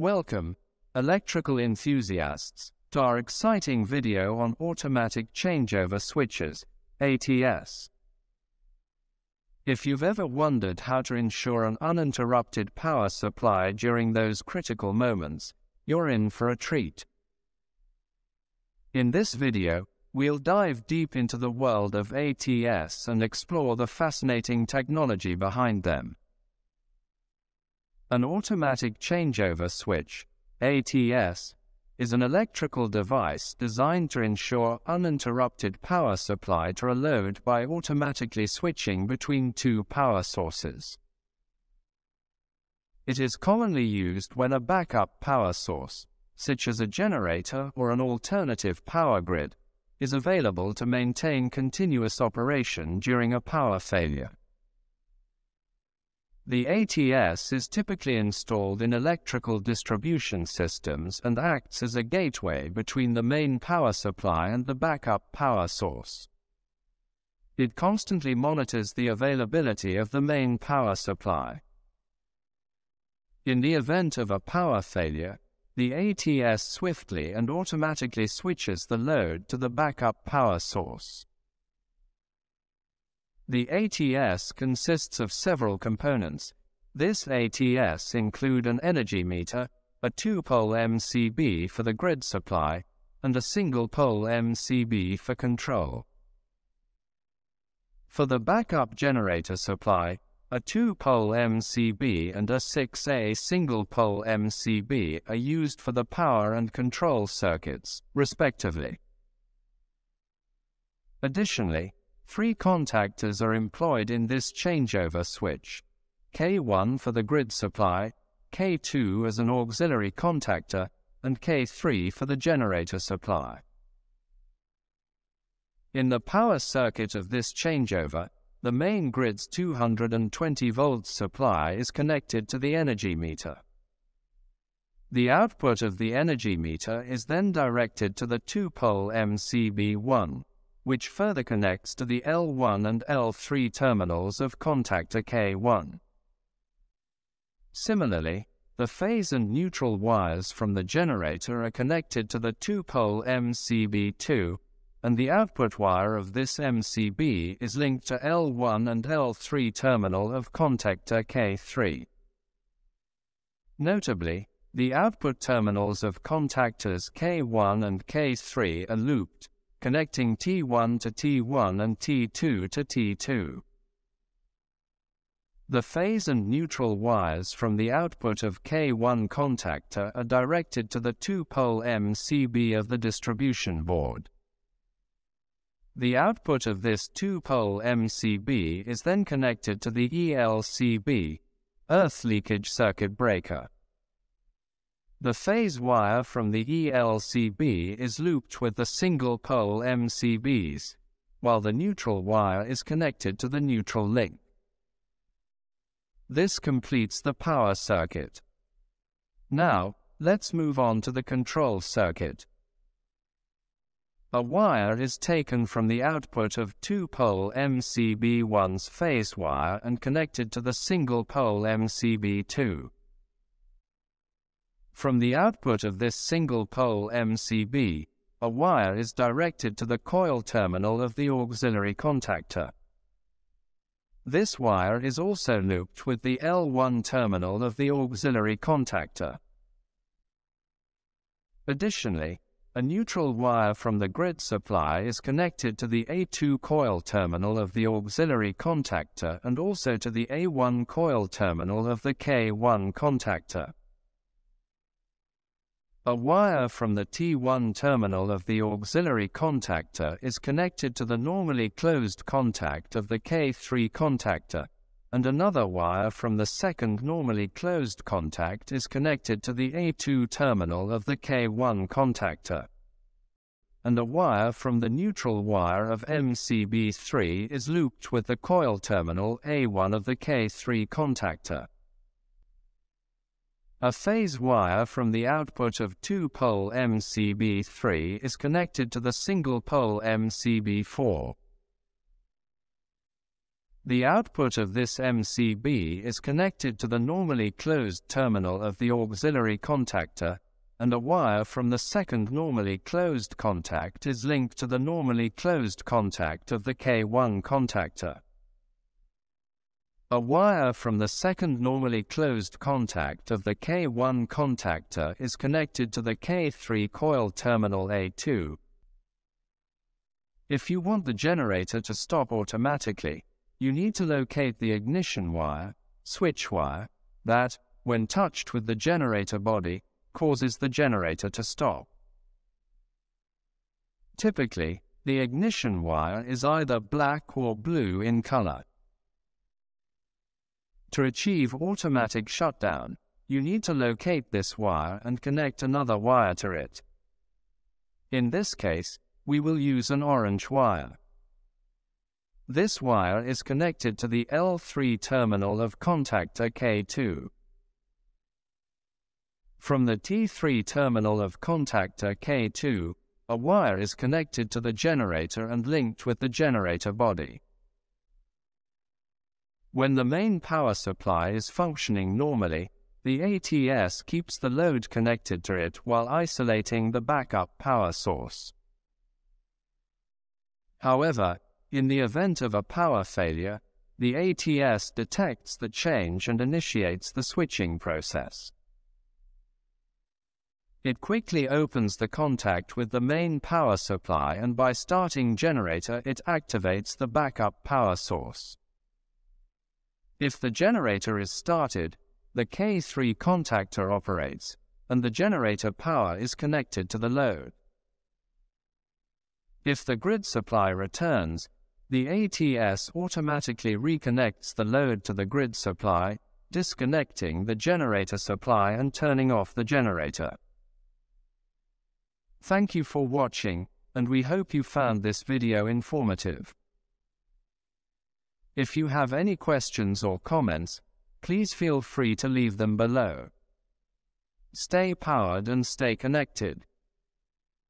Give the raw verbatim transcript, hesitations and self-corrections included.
Welcome, electrical enthusiasts, to our exciting video on automatic changeover switches, A T S. If you've ever wondered how to ensure an uninterrupted power supply during those critical moments, you're in for a treat. In this video, we'll dive deep into the world of A T S and explore the fascinating technology behind them. An automatic changeover switch, A T S, is an electrical device designed to ensure uninterrupted power supply to a load by automatically switching between two power sources. It is commonly used when a backup power source, such as a generator or an alternative power grid, is available to maintain continuous operation during a power failure. The A T S is typically installed in electrical distribution systems and acts as a gateway between the main power supply and the backup power source. It constantly monitors the availability of the main power supply. In the event of a power failure, the A T S swiftly and automatically switches the load to the backup power source. The A T S consists of several components. This A T S include an energy meter, a two-pole M C B for the grid supply, and a single-pole M C B for control. For the backup generator supply, a two-pole M C B and a six A single-pole M C B are used for the power and control circuits, respectively. Additionally, three contactors are employed in this changeover switch, K one for the grid supply, K two as an auxiliary contactor, and K three for the generator supply. In the power circuit of this changeover, the main grid's two hundred twenty volt supply is connected to the energy meter. The output of the energy meter is then directed to the two-pole M C B one. Which further connects to the L one and L three terminals of contactor K one. Similarly, the phase and neutral wires from the generator are connected to the two-pole M C B two, and the output wire of this M C B is linked to L one and L three terminal of contactor K three. Notably, the output terminals of contactors K one and K three are looped, connecting T one to T one and T two to T two. The phase and neutral wires from the output of K one contactor are directed to the two-pole M C B of the distribution board. The output of this two-pole M C B is then connected to the E L C B, earth leakage circuit breaker. The phase wire from the E L C B is looped with the single-pole M C Bs, while the neutral wire is connected to the neutral link. This completes the power circuit. Now, let's move on to the control circuit. A wire is taken from the output of two-pole M C B one's phase wire and connected to the single-pole M C B two. From the output of this single-pole M C B, a wire is directed to the coil terminal of the auxiliary contactor. This wire is also looped with the L one terminal of the auxiliary contactor. Additionally, a neutral wire from the grid supply is connected to the A two coil terminal of the auxiliary contactor and also to the A one coil terminal of the K one contactor. A wire from the T one terminal of the auxiliary contactor is connected to the normally closed contact of the K three contactor, and another wire from the second normally closed contact is connected to the A two terminal of the K one contactor. And a wire from the neutral wire of M C B three is looped with the coil terminal A one of the K three contactor. A phase wire from the output of two-pole M C B three is connected to the single-pole M C B four. The output of this M C B is connected to the normally closed terminal of the auxiliary contactor, and a wire from the second normally closed contact is linked to the normally closed contact of the K one contactor. A wire from the second normally closed contact of the K one contactor is connected to the K three coil terminal A two. If you want the generator to stop automatically, you need to locate the ignition wire, switch wire, that, when touched with the generator body, causes the generator to stop. Typically, the ignition wire is either black or blue in color. To achieve automatic shutdown, you need to locate this wire and connect another wire to it. In this case, we will use an orange wire. This wire is connected to the L three terminal of contactor K two. From the T three terminal of contactor K two, a wire is connected to the generator and linked with the generator body. When the main power supply is functioning normally, the A T S keeps the load connected to it while isolating the backup power source. However, in the event of a power failure, the A T S detects the change and initiates the switching process. It quickly opens the contact with the main power supply, and by starting generator it activates the backup power source. If the generator is started, the K three contactor operates, and the generator power is connected to the load. If the grid supply returns, the A T S automatically reconnects the load to the grid supply, disconnecting the generator supply and turning off the generator. Thank you for watching, and we hope you found this video informative. If you have any questions or comments, please feel free to leave them below. Stay powered and stay connected.